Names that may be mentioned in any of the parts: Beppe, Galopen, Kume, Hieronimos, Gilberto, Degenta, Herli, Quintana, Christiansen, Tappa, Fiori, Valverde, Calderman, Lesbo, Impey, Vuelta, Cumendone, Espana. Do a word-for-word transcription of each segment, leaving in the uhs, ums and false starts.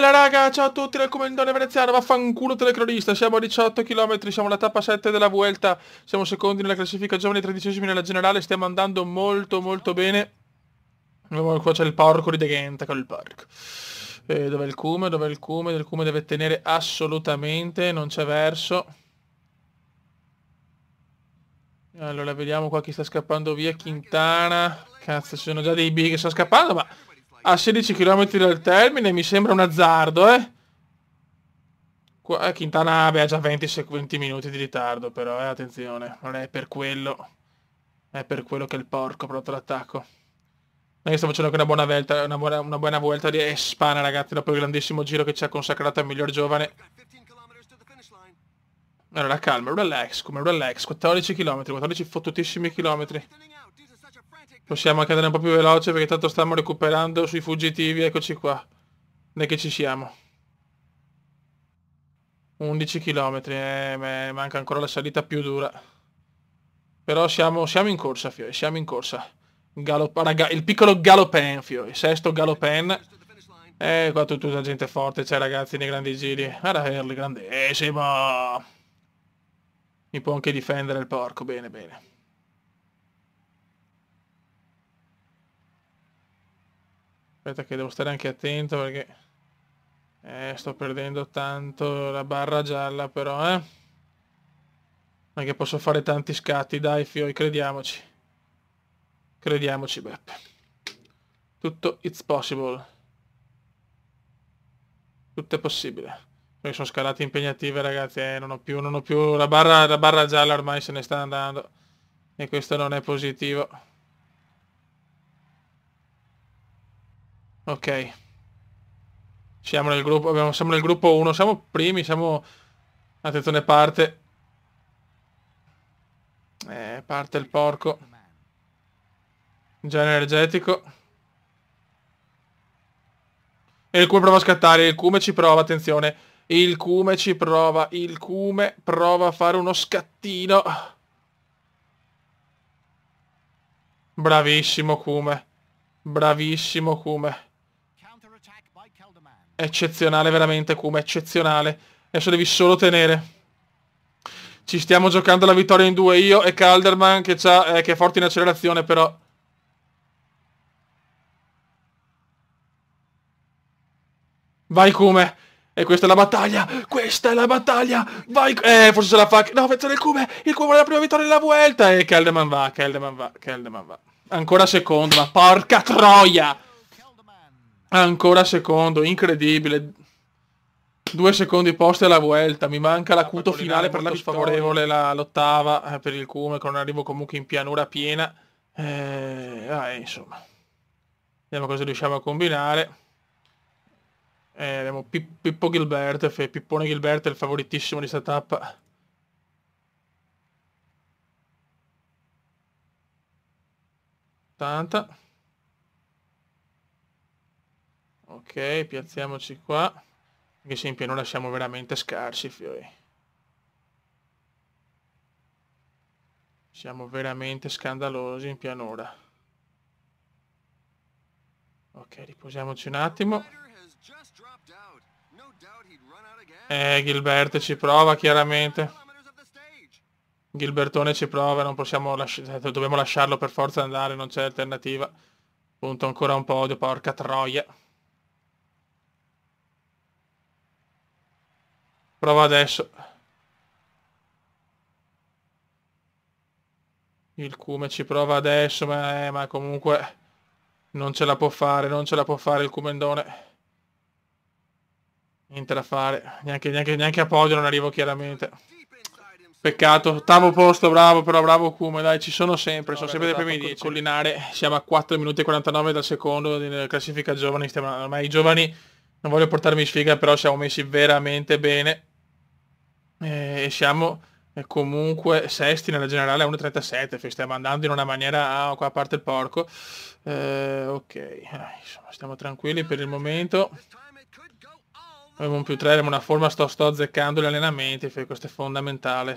Bella raga, ciao a tutti dal Cumendone Veneziano, vaffanculo telecronista, siamo a diciotto chilometri, siamo alla tappa sette della Vuelta, siamo secondi nella classifica giovani, tredicesimi nella generale, stiamo andando molto molto bene. Qua c'è il porco di Degenta, con il porco. Eh, dov'è il Kume? Dov'è il Kume? Il Kume deve tenere assolutamente, non c'è verso. Allora vediamo qua chi sta scappando via, Quintana. Cazzo, ci sono già dei B che sta scappando, ma... a sedici chilometri dal termine mi sembra un azzardo, eh. Qua, Quintana ha già venti, venti minuti di ritardo, però, eh, attenzione. Non è per quello. È per quello che il porco ha pronto l'attacco. Noi stiamo facendo anche una buona vuelta, una buona, una buona vuelta di Espana, ragazzi, dopo il grandissimo giro che ci ha consacrato al miglior giovane. Allora, calma, relax, come relax. quattordici chilometri, quattordici fottutissimi chilometri. Possiamo anche andare un po' più veloce perché tanto stiamo recuperando sui fuggitivi, eccoci qua. Noi che ci siamo. undici chilometri, eh, manca ancora la salita più dura. Però siamo, siamo in corsa, Fiori, siamo in corsa. Galop, raga, il piccolo Galopen, Fiori, sesto Galopen. Eh, qua tutta la gente forte, c'è cioè, ragazzi, nei grandi giri. Guarda Herli, grandissimo! Mi può anche difendere il porco, bene, bene. Aspetta che devo stare anche attento perché eh, sto perdendo tanto la barra gialla, però eh non che posso fare tanti scatti, dai Fiori, crediamoci, crediamoci Beppe, tutto it's possible, tutto è possibile. Noi sono scalate impegnative ragazzi, eh, non ho più, non ho più la barra, la barra gialla ormai se ne sta andando e questo non è positivo. Ok, siamo nel gruppo, abbiamo, siamo nel gruppo uno, siamo primi, siamo... Attenzione, parte. Eh, parte il porco. Già energetico. E il Kume prova a scattare, il Kume ci prova, attenzione. Il Kume ci prova, il Kume prova a fare uno scattino. Bravissimo Kume, bravissimo Kume. Eccezionale veramente Kume, eccezionale. Adesso devi solo tenere. Ci stiamo giocando la vittoria in due io e Calderman che, eh, che è forte in accelerazione però. Vai Kume. E questa è la battaglia. Questa è la battaglia. Vai. Eh forse se la fa. No, attenzione il Kume. Il Kume è la prima vittoria della Vuelta. E Calderman va, Calderman va, Calderman va. Ancora secondo, ma porca troia. Ancora secondo, incredibile. Due secondi posti alla Vuelta. Mi manca l'acuto finale per la sfavorevole, l'ottava per il Kume, che non arrivo comunque in pianura piena. Eh, ah, insomma. Vediamo cosa riusciamo a combinare. Eh, abbiamo Pippo Gilberto, Pippone Gilberto è il favoritissimo di sta tappa. ottanta. Ok, piazziamoci qua, perché se in pianura siamo veramente scarsi, Fiori. Siamo veramente scandalosi in pianura. Ok, riposiamoci un attimo. Eh, Gilberto ci prova chiaramente. Gilbertone ci prova, non possiamo lasciarlo, dobbiamo lasciarlo per forza andare, non c'è alternativa. Punto ancora un podio, porca troia. Prova adesso. Il Kume ci prova adesso, ma, eh, ma comunque non ce la può fare, non ce la può fare il Cumendone. Niente da fare, neanche, neanche, neanche a podio non arrivo chiaramente. Peccato, ottavo posto, bravo, però bravo Kume, dai, ci sono sempre, sono sempre dei primi dieci. Collinare, siamo a quattro minuti e quarantanove dal secondo nella classifica giovani, stiamo, ormai i giovani... Non voglio portarmi sfiga, però siamo messi veramente bene. E siamo comunque sesti nella generale a uno e trentasette. Stiamo andando in una maniera... Ah, qua parte il porco. Eh, ok, insomma, stiamo tranquilli per il momento. Abbiamo un più tre, abbiamo una forma, sto, sto azzeccando gli allenamenti. Questo è fondamentale.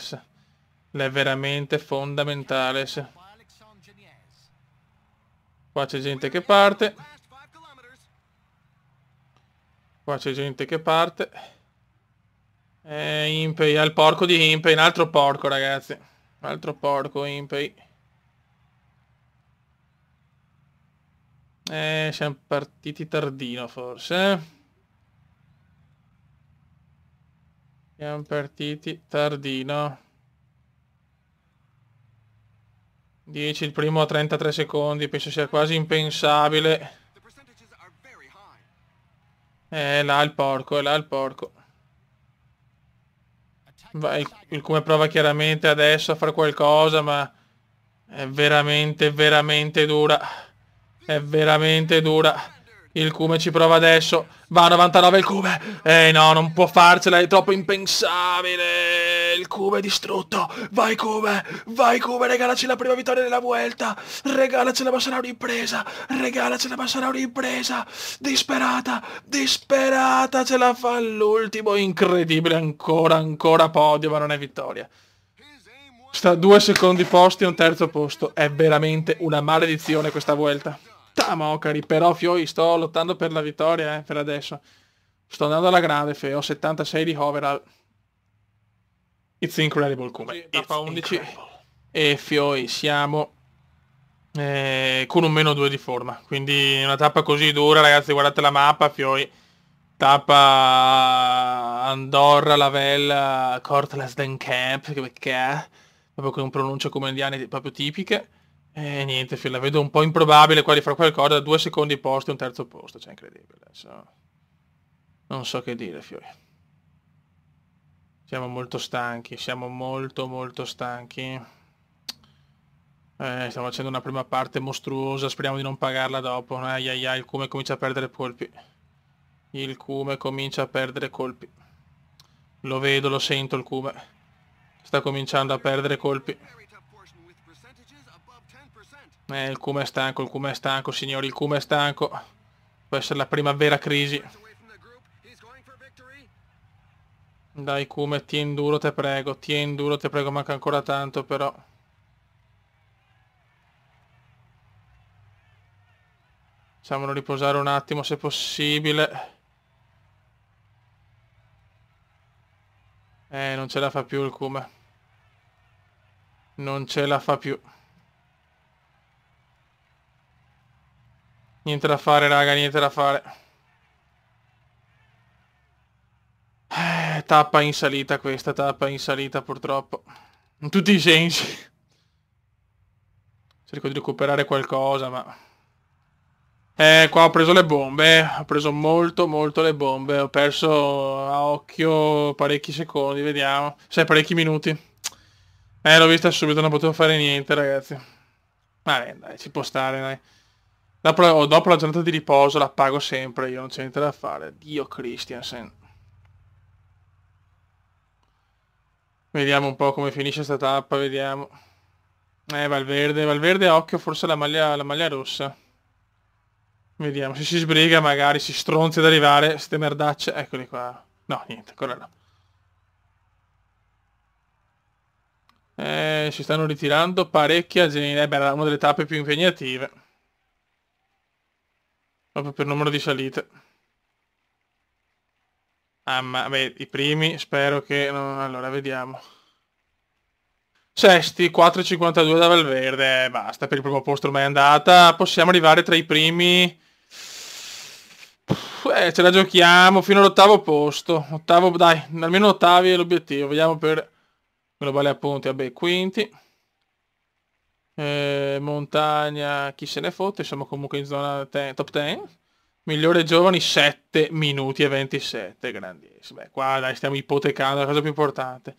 È veramente fondamentale. Qua c'è gente che parte. Qua c'è gente che parte. Eh, Impey, ha il porco di Impey, un altro porco ragazzi. Un altro porco Impey. Eh, siamo partiti tardino forse. Siamo partiti tardino. dieci il primo a trentatré secondi, penso sia quasi impensabile. Eh, là il porco, è là il porco. Vai, il Kume prova chiaramente adesso a fare qualcosa, ma è veramente, veramente dura. È veramente dura. Il Kume ci prova adesso. Va a novantanove il Kume. Eh no, non può farcela, è troppo impensabile. Il Kume è distrutto. Vai Kume, vai Kume, regalaci la prima vittoria della Vuelta. Regalacela, ma sarà un'impresa. Regalacela, ma sarà un'impresa. Disperata, disperata. Ce la fa all'ultimo. Incredibile, ancora, ancora podio, ma non è vittoria. Sta a due secondi posti e un terzo posto. È veramente una maledizione questa Vuelta. Tamocari, però Fiori, sto lottando per la vittoria, eh, per adesso. Sto andando alla grande, Fiori, ho settantasei di overall. It's incredible, Kume. Tappa undici. E Fiori, siamo eh, con un meno due di forma. Quindi una tappa così dura, ragazzi, guardate la mappa, Fiori. Tappa Andorra, Lavella, Cortlas den Camp, che è proprio con pronunce comendiane proprio tipiche. E eh, niente, la vedo un po' improbabile qua di fare qualcosa, due secondi posto e un terzo posto, cioè incredibile, adesso non so che dire, Fiori. Siamo molto stanchi, siamo molto molto stanchi. Eh, stiamo facendo una prima parte mostruosa, speriamo di non pagarla dopo. Ai ai ai, il Kume comincia a perdere colpi. Il Kume comincia a perdere colpi. Lo vedo, lo sento il Kume. Sta cominciando a perdere colpi. Eh, il Kume è stanco, il Kume è stanco, signori, il Kume è stanco. Può essere la prima vera crisi. Dai Kume, tieni duro, te prego, tieni duro, te prego, manca ancora tanto però. Facciamolo riposare un attimo se possibile. Eh, non ce la fa più il Kume. Non ce la fa più. Niente da fare raga, niente da fare. Eh, tappa in salita questa, tappa in salita purtroppo. In tutti i sensi. Cerco di recuperare qualcosa ma... Eh, qua ho preso le bombe, ho preso molto molto le bombe. Ho perso a occhio parecchi secondi, vediamo. Cioè parecchi minuti. Eh, l'ho vista subito, non potevo fare niente ragazzi. Vabbè dai, ci può stare dai. Dopo, dopo la giornata di riposo la pago sempre, io non c'è niente da fare. Dio Christiansen. Vediamo un po' come finisce sta tappa, vediamo. Eh, Valverde, Valverde occhio forse la maglia, la maglia rossa. Vediamo, se si sbriga magari si stronzi ad arrivare, ste merdacce, eccoli qua. No, niente, ancora no. Eh, si stanno ritirando parecchia gente, eh, beh, era una delle tappe più impegnative. Proprio per numero di salite. Ah ma beh, i primi spero che... No, allora vediamo. Sesti, quattro e cinquantadue da Valverde. Basta, per il primo posto ormai è andata. Possiamo arrivare tra i primi. Eh, ce la giochiamo fino all'ottavo posto. Ottavo, dai, almeno ottavi è l'obiettivo. Vediamo per globale a punti. Vabbè, quinti. Eh, montagna, chi se ne fotte, siamo comunque in zona top dieci. Migliore giovani sette minuti e ventisette, grandissimo. Beh, qua dai, stiamo ipotecando la cosa più importante.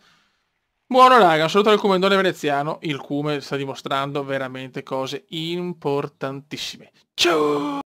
Buono raga, un saluto al Cumendone Veneziano. Il Kume sta dimostrando veramente cose importantissime. Ciao.